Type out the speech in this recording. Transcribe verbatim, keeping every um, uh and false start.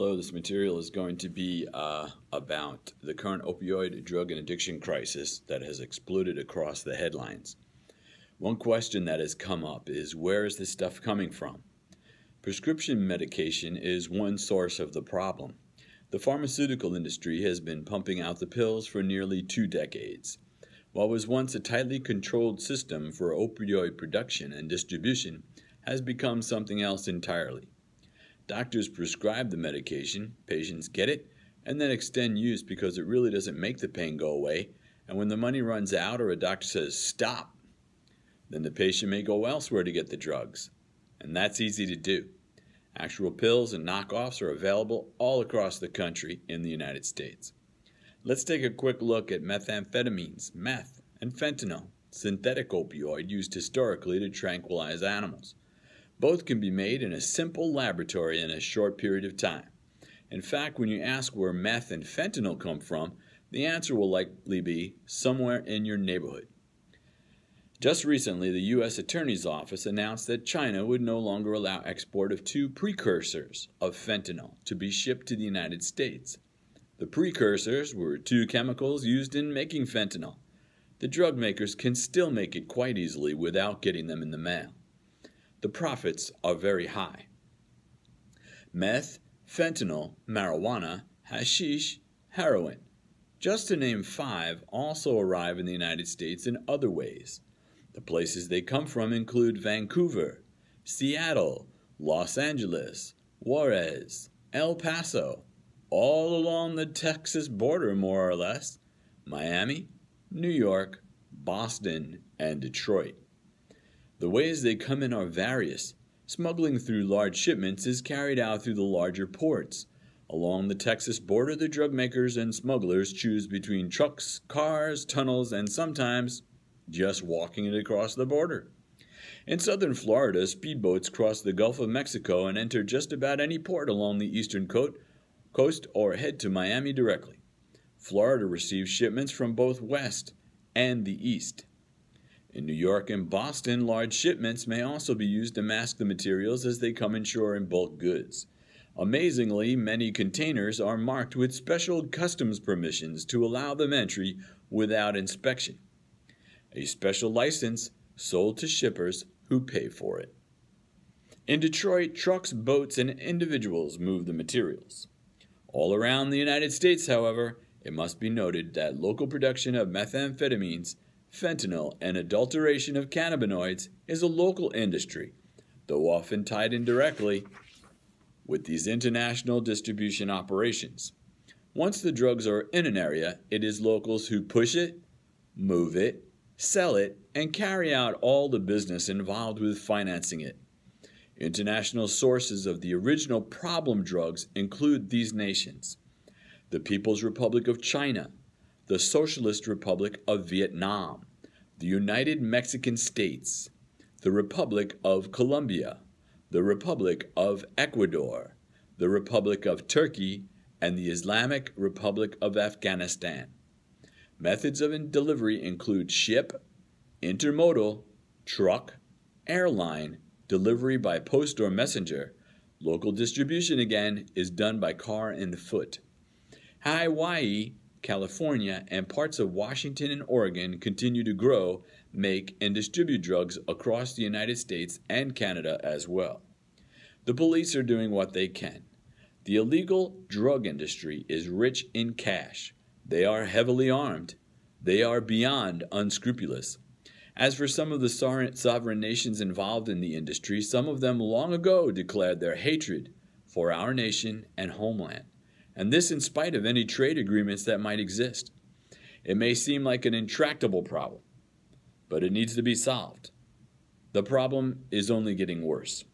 Hello, this material is going to be uh, about the current opioid, drug, and addiction crisis that has exploded across the headlines. One question that has come up is, where is this stuff coming from? Prescription medication is one source of the problem. The pharmaceutical industry has been pumping out the pills for nearly two decades. What was once a tightly controlled system for opioid production and distribution has become something else entirely. Doctors prescribe the medication, patients get it, and then extend use because it really doesn't make the pain go away, and when the money runs out or a doctor says stop, then the patient may go elsewhere to get the drugs. And that's easy to do. Actual pills and knockoffs are available all across the country in the United States. Let's take a quick look at methamphetamines, meth, and fentanyl, synthetic opioid used historically to tranquilize animals. Both can be made in a simple laboratory in a short period of time. In fact, when you ask where meth and fentanyl come from, the answer will likely be somewhere in your neighborhood. Just recently, the U S Attorney's Office announced that China would no longer allow export of two precursors of fentanyl to be shipped to the United States. The precursors were two chemicals used in making fentanyl. The drug makers can still make it quite easily without getting them in the mail. The profits are very high. Meth, fentanyl, marijuana, hashish, heroin, just to name five, also arrive in the United States in other ways. The places they come from include Vancouver, Seattle, Los Angeles, Juarez, El Paso, all along the Texas border more or less, Miami, New York, Boston, and Detroit. The ways they come in are various. Smuggling through large shipments is carried out through the larger ports. Along the Texas border, the drug makers and smugglers choose between trucks, cars, tunnels, and sometimes just walking it across the border. In southern Florida, speedboats cross the Gulf of Mexico and enter just about any port along the eastern coast or head to Miami directly. Florida receives shipments from both west and the east. In New York and Boston, large shipments may also be used to mask the materials as they come inshore in bulk goods. Amazingly, many containers are marked with special customs permissions to allow them entry without inspection. A special license sold to shippers who pay for it. In Detroit, trucks, boats, and individuals move the materials. All around the United States, however, it must be noted that local production of methamphetamines, fentanyl, and adulteration of cannabinoids is a local industry, though often tied indirectly with these international distribution operations. Once the drugs are in an area, it is locals who push it, move it, sell it, and carry out all the business involved with financing it. International sources of the original problem drugs include these nations: the People's Republic of China, the Socialist Republic of Vietnam, the United Mexican States, the Republic of Colombia, the Republic of Ecuador, the Republic of Turkey, and the Islamic Republic of Afghanistan. Methods of delivery include ship, intermodal, truck, airline, delivery by post or messenger. Local distribution, again, is done by car and foot. Hawaii, California, and parts of Washington and Oregon continue to grow, make, and distribute drugs across the United States and Canada as well. The police are doing what they can. The illegal drug industry is rich in cash. They are heavily armed. They are beyond unscrupulous. As for some of the sovereign nations involved in the industry, some of them long ago declared their hatred for our nation and homeland. And this in spite of any trade agreements that might exist. It may seem like an intractable problem, but it needs to be solved. The problem is only getting worse.